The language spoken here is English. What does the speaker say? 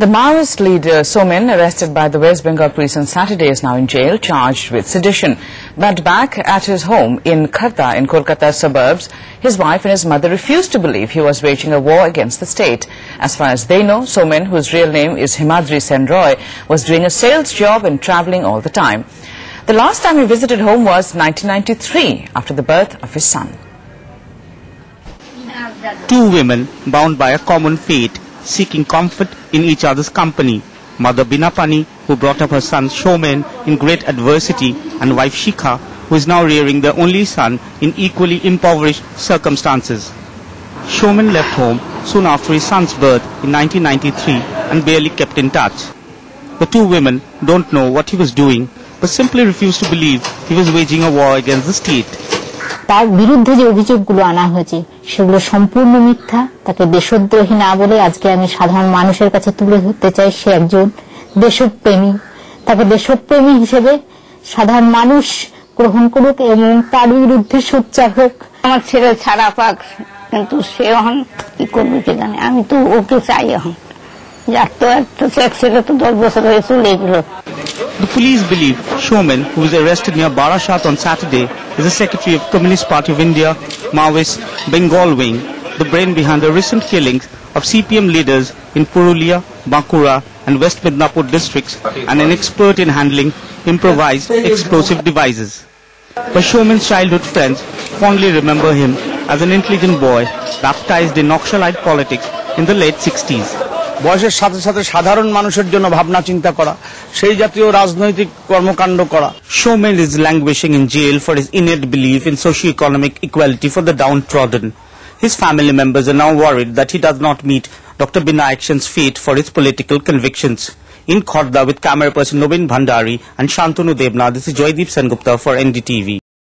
The Maoist leader Somen, arrested by the West Bengal police on Saturday, is now in jail, charged with sedition. But back at his home in Khardah, in Kolkata's suburbs, his wife and his mother refused to believe he was waging a war against the state. As far as they know, Somen, whose real name is Himadri Sen Roy, was doing a sales job and travelling all the time. The last time he visited home was 1993, after the birth of his son. Two women bound by a common fate, seeking comfort in each other's company. Mother Binapani, who brought up her son Somen in great adversity, and wife Shikha, who is now rearing their only son in equally impoverished circumstances. Somen left home soon after his son's birth in 1993 and barely kept in touch. The two women don't know what he was doing, but simply refused to believe he was waging a war against the state. তার বিরুদ্ধে যে অভিযোগগুলো আনা হয়েছে সেগুলো সম্পূর্ণ মিথ্যা। তাকে দেশদ্রোহী না বলে আজকে আমি সাধারণ মানুষের কাছে তুলে ধরতে চাই সে একজন দেশপ্রেমী। তাকে দেশপ্রেমী হিসেবে সাধারণ মানুষ গ্রহণ করুক এবং তার বিরুদ্ধে সোচ্চার হোক। আমার ছেলে ছাড়া পাক, কিন্তু সে এখন কি করবে কে জানে। আমি তো ওকে চাই এখন, যার তো একটা ছেলে তো 10 বছর হয়ে চলে গেল। The police believe Somen, who was arrested near Barashat on Saturday, is the secretary of Communist Party of India, Maoist, Bengal wing, the brain behind the recent killings of CPM leaders in Purulia, Bakura and West Midnapore districts, and an expert in handling improvised explosive devices. But Somen's childhood friends fondly remember him as an intelligent boy baptized in Naxalite politics in the late 60s. বয়সের সাথে সাথে সাধারণ মানুষের জন্য ভাবনা চিন্তা করা, সেই জাতীয় রাজনৈতিক কর্মকাণ্ড করা। Somen is languishing in jail for his innate belief in socio-economic equality for the downtrodden. His family members are now worried that he does not meet Dr. Binayakshan's fate for his political convictions. In Khardah with camera person Novin Bhandari and Shantanu Devna, this is Joydeep Sengupta for NDTV.